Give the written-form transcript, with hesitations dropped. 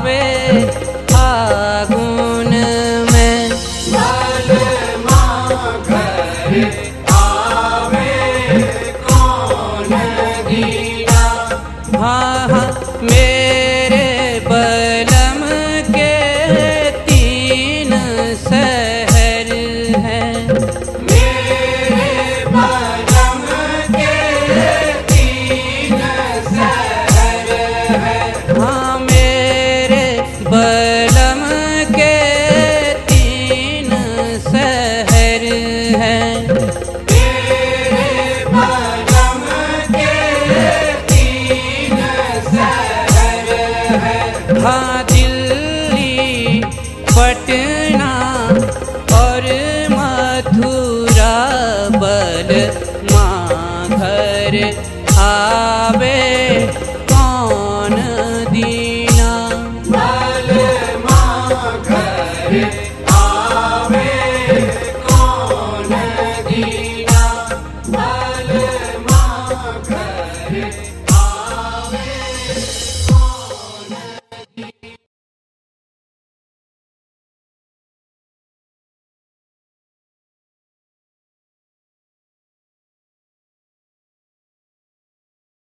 आवे फागुन में। बलमा घर आवे कौन दीना, हाँ मेरे बलम के तीन शहर हैं। मेरे बलम के तीन शहर हैं, हाँ मेरे बलम के तीन शहर हैं। हाँ दिल्ली पट